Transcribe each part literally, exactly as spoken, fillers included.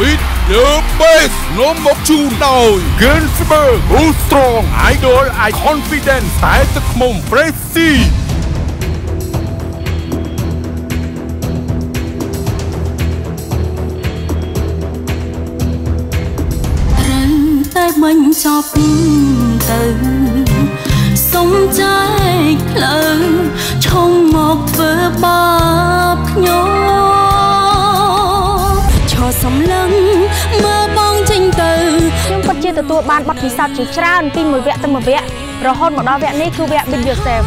Beat the Best, nhóm một chủ nồi Ganzberg, BOOSTRONG, IDOL, I Confidence, tại tức mông FRESHY. Anh tay mình cho phương tử, sống trái lỡ trong một vỡ bạc nhó. Chia từ tua ban bắt thì sao chỉ trao tin một vẹn tâm một vẹn rồi hôn một đo vẹn này cứ vẹn bình dược sẹp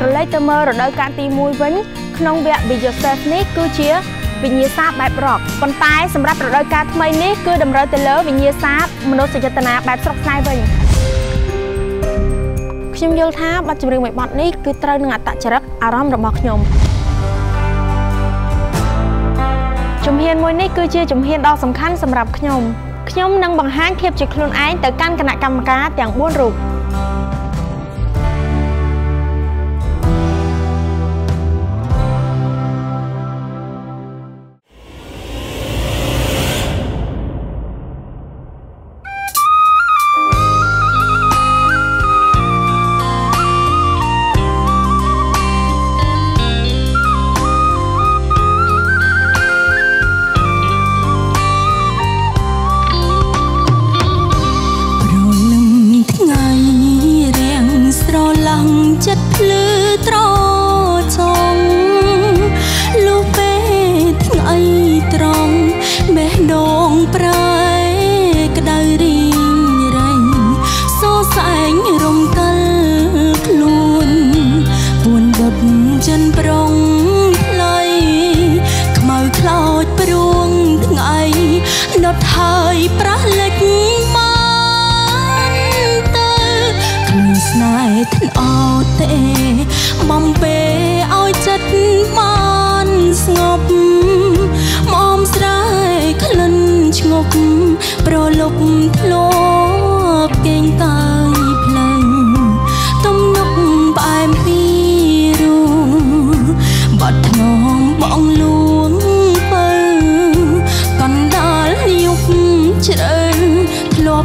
rồi lấy tâm mơ rồi đôi can tin mùi vấn không vẹn bình dược sẹp này cứ chia vì nhiều sáp bài bọt còn tai sầm ráp rồi đôi can thay này cứ đầm rơi tới lớn vì nhiều sáp mình đốt sợi chân na bài sọc sai vậy khi nhung vô tháp bắt chìm riêng một bọn này cứ trơn ngặt tạ chập à rom rồi bọt nhom chùm hiên môi này cứ chia chùm hiên đo sầm khăn sầm ráp nhom nhóm nâng bằng hang khiếp trực luôn ái tới căn cạnh cầm cá tiếng buôn rụt chất lư trò trông lúc bé ngày trông bé đồn trái đời riêng rành so sánh rồng cân luôn buồn đập chân prong lây màu cloud pruông ngày đọt hơi pra lệch man tư cười snai thân o mong về ao chất man ngọc mong trái khẩn ngọc pro lục lốp kinh tai plein tông nóc bài mi ru bọt nong bong luống phơ còn đal nhục trời lốp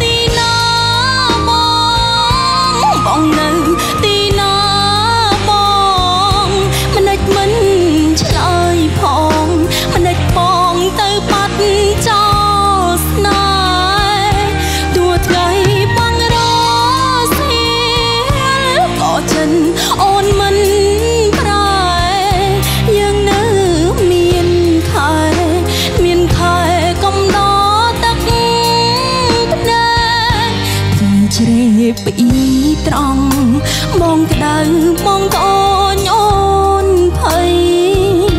tí na bong bong nơ tí na bong mình ếch mình trời phong mình ếch phong tới bắt cho snai tua ngày băng đó xíu có chân ôn mình trái dương nữ miền khai miền khai công đó bị trong mong đời mong to nhon thầy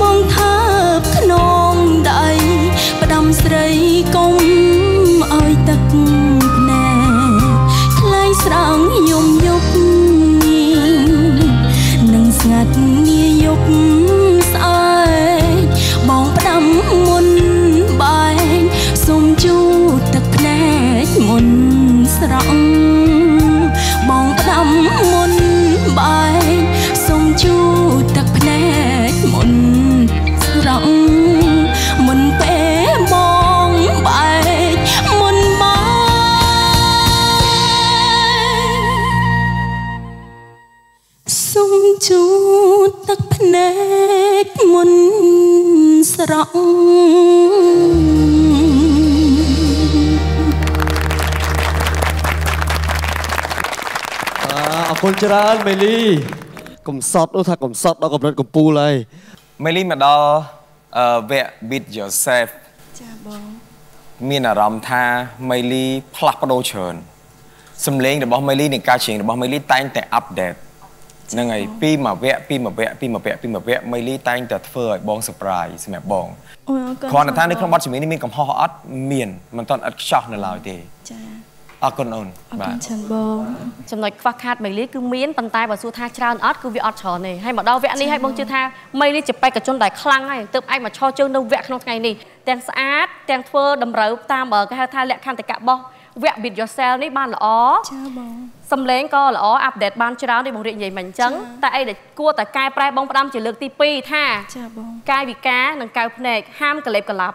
mong tháp non đầy và đầm sầy công ơi tật nè lấy sáng dùng dục nhìn nâng ngặt nghe dục sai bóng đắm muôn bài xung chu tật nè muôn sẵn bóng đắm môn bài sông chu tật nét môn sẵn môn bé bóng bài môn bài sông chu tật nét môn sẵn. Con chán mày đi cùng sọt đâu thà cùng sọt đâu cùng lên cùng pu này mày đi mà đo vẽ beat yourself miền là rầm tha mày đi plug đồ chườn xâm lên để bảo mày đi này ca chuyện để bảo mày đi tay để update nên ngày pi mà vẽ pi mà vẽ pi mà vẽ pi mà vẽ mày đi tay để phơi bong surprise mẹ bong còn là tha nếu không bắt chỉ mình đi mình cầm ho ho ắt miền mình toàn ắt shock là lào thì à con ôn bạn chấm nói qua khát mày lấy cứ miến bàn tay và su tha trao ớt cứ việc ớt tròn này hay mà đau vẽ đi hay bông chưa tha mày đi chụp bay cả chôn đài khăng này tự anh mà cho chơi đâu vẽ không ngày này đèn sáng đèn phơ đầm râu ta mở cái hai tha lẹ khăn tại cả bông vẽ biệt yourself này ban là ó Xâm lén có là ó update ban cho đó đi bằng điện gì mình chấn. Tại để cua tại cai prai bông đâm chỉ lược tivi tha. Cai bị cá nằng cai này ham cả lẹp cả lạp.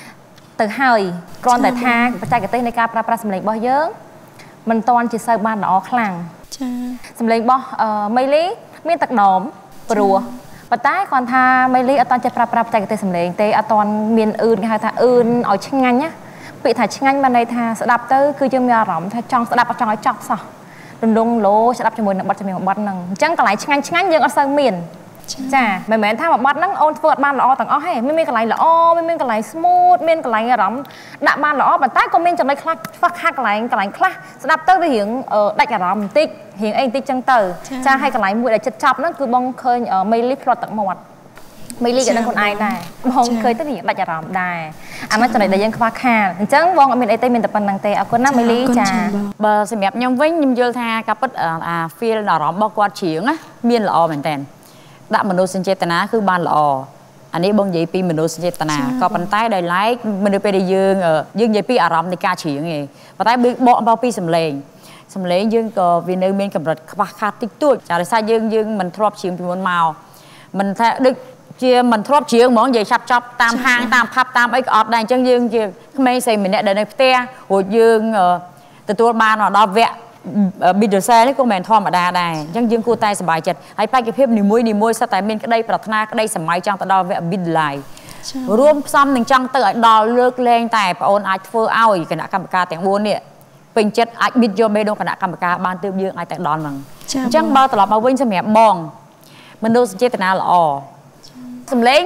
từ hai con tại thang và trai cái tên này ca pra pra sầm lệnh bao nhiêu mình toàn chỉ sai ban đó khlang sầm lệnh bao mấy lít miên tạc đóm rùa và tái còn tha mấy lít ở toàn chơi pra pra trai cái tên sầm lệnh tê ở toàn miên ưn hai thà ưn ở trên ngang nhá bị thả chinh anh ban đây thà sẽ đạp tới cứ chơi mèo rộng thà trong sẽ đạp trong ấy chọc sao đùng đùng lố sẽ đạp cho mình bật cho mình một bật nằng chẳng còn lại chinh anh chinh anh nhưng ở sơn miền chả mày mày thà một bật nằng ôn vượt ban lọ tằng ó hay miên miên cái này là ó miên miên cái này smooth miên cái này rộng đạp ban lọ bàn tay của miên trong này khla phát hai cái này cái này khla sẽ đạp tới với hiện ở đại cả rộng tích hiện anh tích chẳng từ cha hay cái này mũi là chật chọc nó cứ bong khơi ở mây lip lo tặng một mấy ly cái năng con ai này bong khơi tới hiện đại cả rộng đài anh nói cho này đại dân khoa kha chẳng bong ở miền tây miền tập bằng tây ở con năm mấy ly trà bờ xem đẹp nhom với nhom dưa tha cặp bớt à phil nào đó bao qua chiếng á miền lò mình tèn đã mình nô sinh chế tana cứ ban lò anh ấy bong dây pi mình nô sinh chế tana có bàn tay đầy lái mình được pe đầy dương ở dương dây pi à rộng thì ca chiếng này bàn tay bị bọ bao pi sầm lềng sầm lềng dương cờ vì nơi miền cầm rệt khoa kha tích tuổi trả lời sai dương dương mình throb chiếng pi muốn màu mình thay được chia mình throb chiếng món gì chặt chóc tam hang tam khắp tam ấy ọt này chân dương chiếng mấy xây mình đã đến đây te hồi dương từ tua ban nó đo vẹn bị được xe đấy cô mẹ thom ở đà này chân dương cô tay sờ bài chật hãy phải cái phép nỉ môi nỉ môi sao tại mình cái đây bật na cái đây sờ máy trong ta đo vẹn bị lại rôm xong mình trong tự đo lược lên tại ôn ai phơ ao gì cái nã cầm ca tiếng buồn nè bình chất ai biết do bên đâu cái nã cầm ca ban tiêu dương ai tại đòn bằng chân bao tọt bao vinh xem mẹ bong mình đâu chết na là ò sầm lén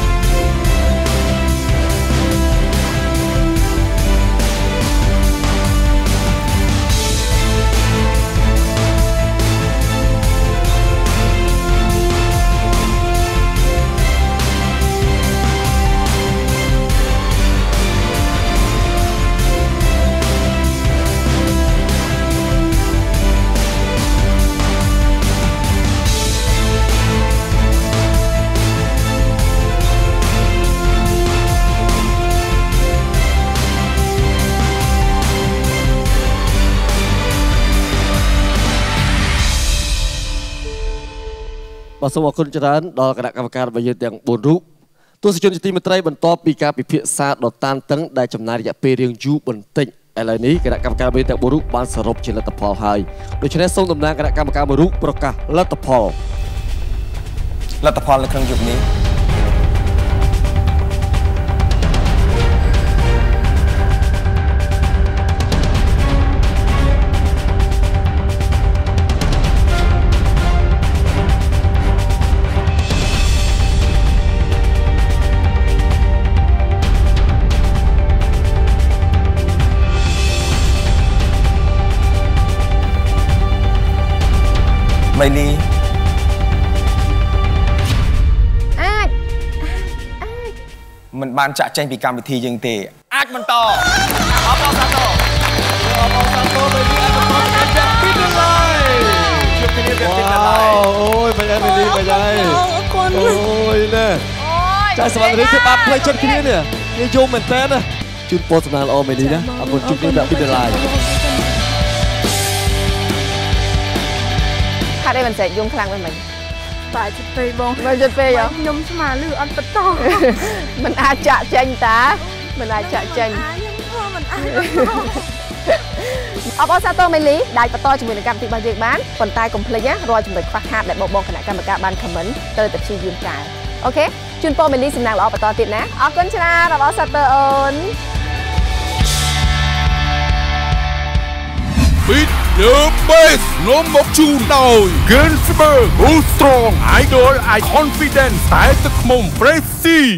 บางส่วนคนจะนั้นดอลคณะกรรมการบริหารอย่างบุญรุกตัวสิจนจิตมิตรบันทอปีการพิพิธศาสตร์ดอลตันตั้งได้จำนวนระยะเปรียงจูบันติงอะไรนี้คณะกรรมการบริหารอย่างบุญรุกบานสรุปเชิญรัตพอหายโดยเฉพาะส่งตำแหน่งคณะกรรมการบุญรุกประกาศรัตพอรัตพอในครั้งจุดนี้ไมลีมันบานจะแจ้งปีการวิธียิงเตะอาจมันต่อออฟออฟซาโต้ออฟออฟซาโต้ไมลีอาจมันต่อจะปิดอะไรชุดที่นี่เป็นปิดอะไรโอ้ยไม่ได้ไมลีไม่ได้โอ้ยเนี่ยใจสวรรค์นี้ที่ปั๊บเลยชุดที่นี่เนี่ยนี่โยมเหมือนเต้นนะจุดโพสต์นานออมไมลีนะอาจมันจุดนี้แบบปิดอะไรđây mình sẽ dùng khăn với mình tại chụp phê bông mình chụp phê vậy nhung mà lừa ăn tật to mình ai chạ tranh tá mình ai chạ tranh Ở sao tôi mới lý đại và tôi chỉ mình làm thì bằng việc bán còn tay cùng play nhé rồi chúng mình phát hạt để bộ bóng khả năng cả ban comment tôi tập chi duyên trái ok chuyên tôi mình lý xin nào là ở và tôi tiện nhé ở con cha là ở sao tôi ổn Beat the Best nó mọc chu nào Ganzberg BOOSTRONG IDOL I Confidence tại tức mồm FRESHY